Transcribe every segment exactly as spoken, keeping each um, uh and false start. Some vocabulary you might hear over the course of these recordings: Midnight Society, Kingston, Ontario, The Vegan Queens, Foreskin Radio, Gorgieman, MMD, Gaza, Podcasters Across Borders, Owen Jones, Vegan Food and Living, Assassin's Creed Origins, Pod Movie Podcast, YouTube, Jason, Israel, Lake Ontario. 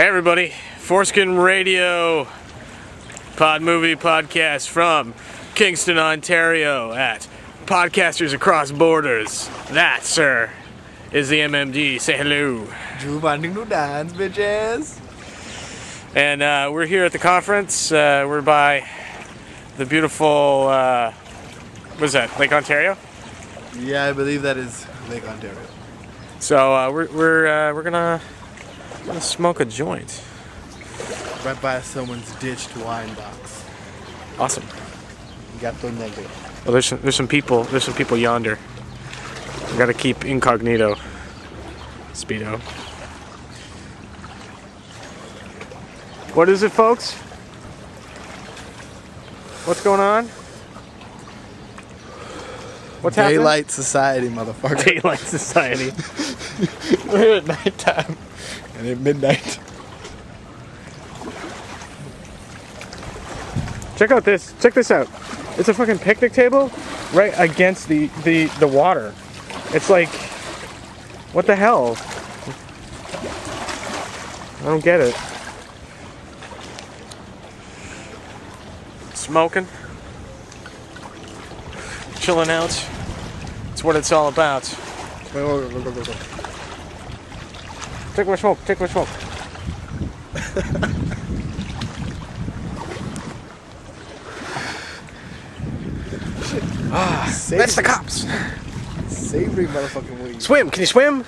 Hey everybody, Foreskin Radio, Pod Movie Podcast from Kingston, Ontario at Podcasters Across Borders. That, sir, is the M M D. Say hello. Drew Bonding no dance, bitches. And uh, we're here at the conference. Uh, we're by the beautiful, uh, what is that, Lake Ontario? Yeah, I believe that is Lake Ontario. So uh, we're, we're, uh, we're gonna... I'm gonna smoke a joint. Right by someone's ditched wine box. Awesome. Gato negro. Well, there's some, there's some people there's some people yonder. I gotta keep incognito. Speedo. What is it, folks? What's going on? What's happening? Daylight society, motherfucker. Daylight society. We're here at nighttime. And at midnight. Check out this. Check this out. It's a fucking picnic table right against the, the, the water. It's like, what the hell? I don't get it. Smoking. Chilling out. It's what it's all about. Wait, wait, wait, wait, wait, wait. Take my smoke, take my smoke. Ah, that's the cops. Savory motherfucking weed. Swim, can you swim?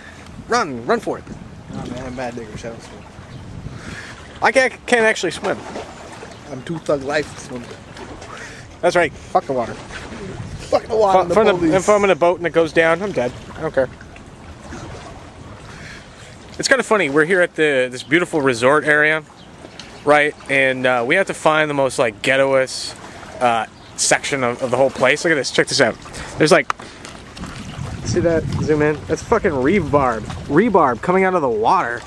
Run, run for it. Nah, man, I'm bad nigga, shadow swim. I can't, can't actually swim. I'm too thug life to swim. That's right, fuck the water. Fuck the water. F- the the, if I'm in a boat and it goes down, I'm dead. I don't care. It's kind of funny, we're here at the this beautiful resort area, right, and uh, we have to find the most, like, ghettoist uh, section of, of the whole place. Look at this, check this out. There's, like, see that? Zoom in. That's fucking rebarb. Rebarb coming out of the water.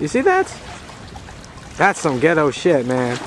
You see that? That's some ghetto shit, man.